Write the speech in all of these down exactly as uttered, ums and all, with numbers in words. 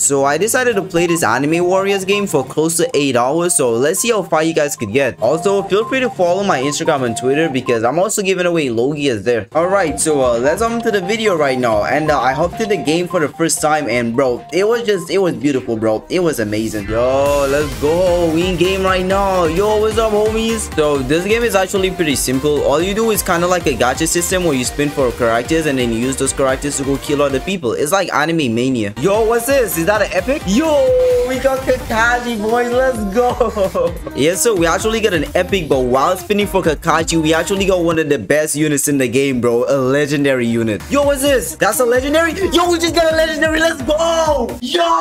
So I decided to play this Anime Warriors game for close to eight hours, so let's see how far you guys could get. Also, feel free to follow my Instagram and Twitter because I'm also giving away Logias there. Alright, so uh, let's hop into the video right now. And uh, I hopped in the game for the first time and bro, it was just, it was beautiful bro. It was amazing. Yo, let's go. We in game right now. Yo, what's up homies? So this game is actually pretty simple. All you do is kind of like a gacha system where you spin for characters and then you use those characters to go kill other people. It's like Anime Mania. Yo, what's this? Is that an epic? Yo, we got Kakashi, boys. Let's go. Yes, so we actually got an epic, but while spinning for Kakashi, we actually got one of the best units in the game, bro. A legendary unit. Yo, what's this? That's a legendary? Yo, we just got a legendary. Let's go. Yo.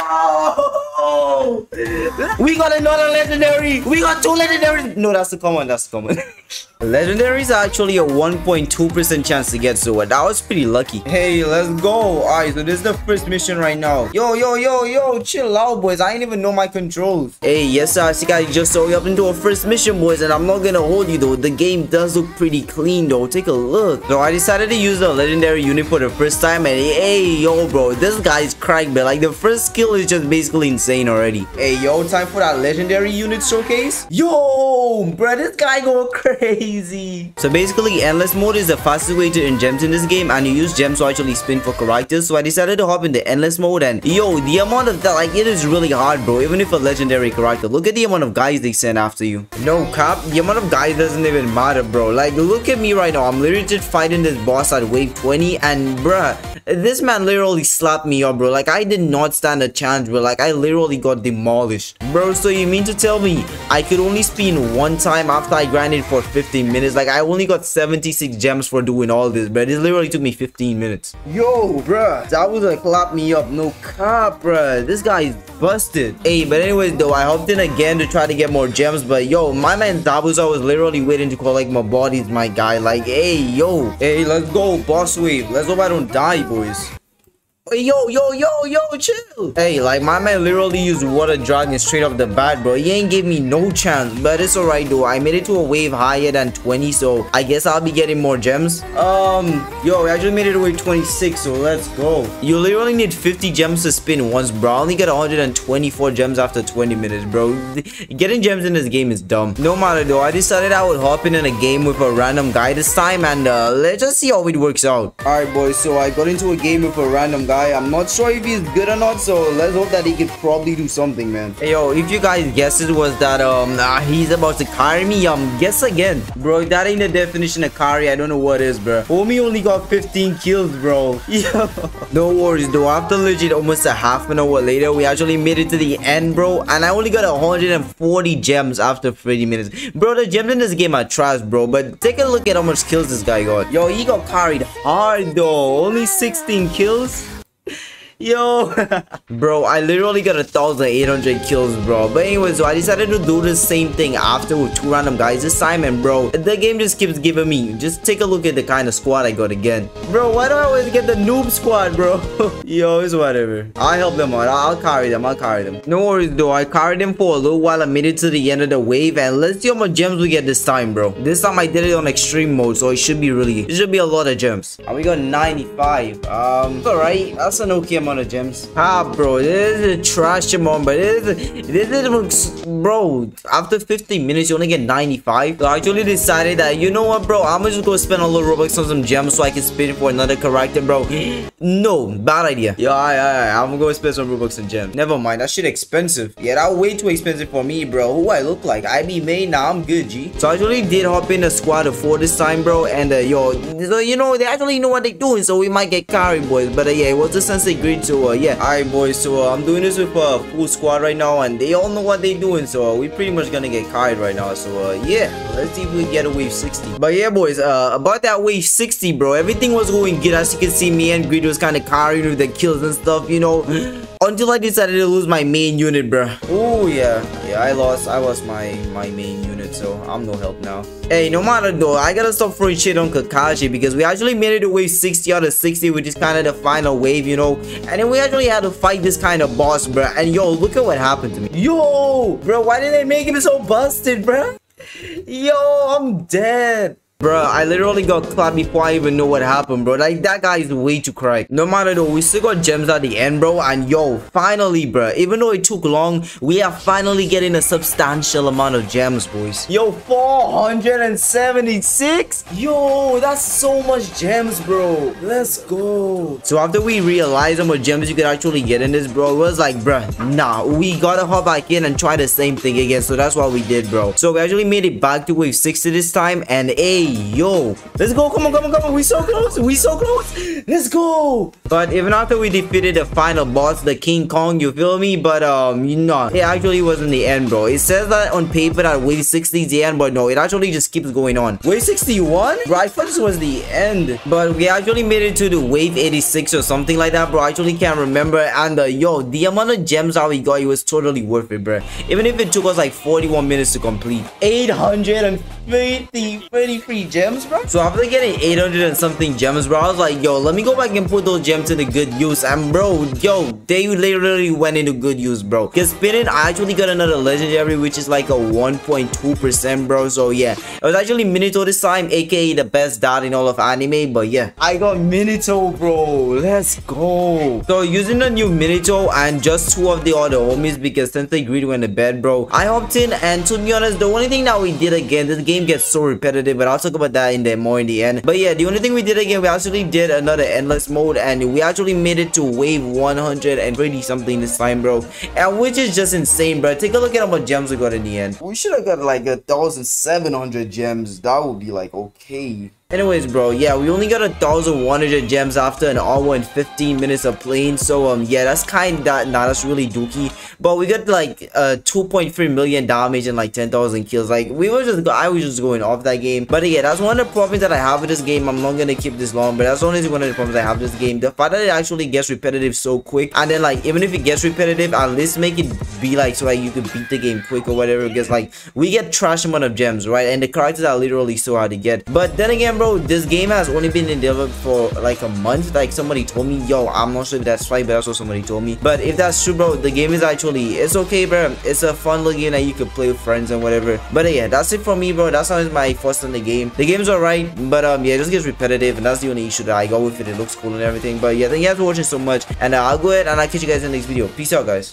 We got another legendary. We got two legendaries. No, that's the common. That's the common. Legendaries are actually a one point two percent chance to get, so that was pretty lucky. Hey, let's go. Alright, so this is the first mission right now. Yo, yo, yo, yo, chill out, boys. I ain't even know my controls. Hey, yes, sir. I see guys just saw you up into a first mission, boys, and I'm not gonna hold you, though. The game does look pretty clean, though. Take a look. So I decided to use the legendary unit for the first time, and hey, yo, bro, this guy is cracked, but like the first skill is just basically insane already. Hey, yo, time for that legendary unit showcase. Yo, bro, this guy going crazy. So basically, endless mode is the fastest way to earn gems in this game, and you use gems to actually spin for characters. So I decided to hop into endless mode, and yo, the amount of that, like, it is really hard, bro. Even if a legendary character, look at the amount of guys they send after you. No cap, the amount of guys doesn't even matter, bro. Like, look at me right now. I'm literally just fighting this boss at wave twenty, and bruh, this man literally slapped me up, bro. Like, I did not stand a chance, bro. Like, I literally got demolished, bro. So you mean to tell me I could only spin one time after I grinded for fifteen minutes? Like, I only got seventy-six gems for doing all this, but it literally took me fifteen minutes. Yo, bruh, Zabuza clapped me up. No cap, bruh, this guy is busted. Hey, but anyways though, I hopped in again to try to get more gems, but yo, my man Zabuza was literally waiting to collect my bodies, my guy. Like, hey, yo, hey, let's go boss wave. Let's hope I don't die, boys. Yo, yo, yo, yo, chill. Hey, like, my man literally used water dragon straight off the bat, bro. He ain't gave me no chance, but it's alright though. I made it to a wave higher than twenty, so I guess I'll be getting more gems. Um, yo, I actually made it to wave twenty-six, so let's go. You literally need fifty gems to spin once, bro. I only got one hundred twenty-four gems after twenty minutes, bro. Getting gems in this game is dumb. No matter though, I decided I would hop in in a game with a random guy this time, and uh, let's just see how it works out. Alright, boys, so I got into a game with a random guy. I'm not sure if he's good or not, so let's hope that he could probably do something, man. Hey, yo, if you guys guessed it was that um uh, he's about to carry me, um guess again, bro. If that ain't the definition of carry, I don't know what is, bro. Homie only got fifteen kills, bro. Yo. No worries though, after legit almost a half an hour later, we actually made it to the end, bro, and I only got one hundred forty gems after thirty minutes, bro. The gems in this game are trash, bro, but take a look at how much kills this guy got. Yo, he got carried hard though. Only sixteen kills. Yo, bro, I literally got one thousand eight hundred kills, bro. But anyway, so I decided to do the same thing after with two random guys this time, and bro, the game just keeps giving me. Just take a look at the kind of squad I got again. Bro, why do I always get the noob squad, bro? Yo, it's whatever. I'll help them out. I'll carry them. I'll carry them. No worries, though. I carried them for a little while. I made it to the end of the wave, and let's see how much gems we get this time, bro. This time I did it on extreme mode, so it should be really, it should be a lot of gems. And we got ninety-five. Um, alright. That's an okay amount of gems. Ah, bro, this is a trash amount, but this is, this is, bro, after fifteen minutes you only get ninety-five. So I actually decided that, you know what, bro, I'm just gonna spend a little Robux on some gems so I can spin for another character, bro. No, bad idea. Yeah, I, I, I'm gonna spend some Robux on gems. Never mind, that shit expensive. Yeah, that way too expensive for me, bro. Who I look like? I be made now. Nah, I'm good, G. So I actually did hop in a squad of four this time, bro, and uh, yo, so you know they actually know what they're doing, so we might get carried, boys. But uh, yeah, it was just sensei great. So uh, yeah, all right, boys, so uh, I'm doing this with a uh, full squad right now, and they all know what they're doing, so uh, we pretty much gonna get carried right now. So uh, yeah, let's see if we get a wave sixty. But yeah, boys, uh, about that wave sixty, bro, everything was going good. As you can see, me and Greed was kind of carrying with the kills and stuff, you know, until I decided to lose my main unit, bro. Oh yeah, yeah, I lost, I lost my my main unit, so I'm no help now. Hey, no matter though, I gotta stop throwing shit on Kakashi because we actually made it to wave sixty out of sixty, which is kind of the final wave, you know. And then we actually had to fight this kind of boss, bro. And yo, look at what happened to me. Yo, bro, why did they make him so busted, bro? Yo, I'm dead. Bro, I literally got clapped before I even know what happened, bro. Like, that guy is way too cracked. No matter though, we still got gems at the end, bro. And yo, finally, bro, even though it took long, we are finally getting a substantial amount of gems, boys. Yo, four hundred seventy-six? Yo, that's so much gems, bro. Let's go. So after we realized how much gems you could actually get in this, bro, it was like, bro, nah, we gotta hop back in and try the same thing again. So that's what we did, bro. So we actually made it back to wave sixty this time. And hey, yo, let's go. Come on, come on, come on. We so close. We so close. Let's go. But even after we defeated the final boss, the King Kong, you feel me? But um, you know, it actually wasn't the end, bro. It says that on paper that wave sixty is the end, but no, it actually just keeps going on. Wave sixty-one? Bro, I thought this was the end, but we actually made it to the wave eighty-six or something like that, bro. I actually can't remember. And uh, yo, the amount of gems that we got, it was totally worth it, bro. Even if it took us like forty-one minutes to complete. eight hundred fifty, thirty-three gems, bro. So after getting eight hundred and something gems, bro, I was like, yo, let me go back and put those gems into good use. And bro, yo, they literally went into good use, bro. Because spinning, I actually got another legendary, which is like a one point two percent, bro. So yeah, it was actually Minato this time, aka the best dad in all of anime. But yeah, I got Minato, bro. Let's go. So using the new Minato and just two of the other homies, because since they agreed went to bed, bro, I hopped in. And to be honest, the only thing that we did again, this game gets so repetitive, but I'll talk about that in there more in the end. But yeah, the only thing we did again, we actually did another endless mode, and we actually made it to wave one hundred thirty something this time, bro, and which is just insane, bro. Take a look at how much gems we got in the end. We should have got like one thousand seven hundred gems. That would be like okay. Anyways, bro, yeah, we only got a thousand one hundred gems after an hour and fifteen minutes of playing. So um, yeah, that's kind of that. Nah, that's really dookie. But we got like uh two point three million damage and like ten thousand kills. Like we were just, I was just going off that game. But yeah, that's one of the problems that I have with this game. I'm not gonna keep this long, but that's only one of the problems I have with this game. The fact that it actually gets repetitive so quick, and then like even if it gets repetitive, at least make it be like so like you can beat the game quick or whatever. Because like we get trash amount of gems, right? And the characters are literally so hard to get. But then again, bro, Bro, this game has only been in development for like a month. Like somebody told me, yo, I'm not sure if that's right, but that's what somebody told me. But if that's true, bro, the game is actually, it's okay, bro. It's a fun little game that you could play with friends and whatever. But uh, yeah, that's it for me, bro. That's not my first on the game. The game's alright, but um, yeah, it just gets repetitive, and that's the only issue that I got with it. It looks cool and everything. But yeah, thank you guys for watching so much, and uh, I'll go ahead and I'll catch you guys in the next video. Peace out, guys.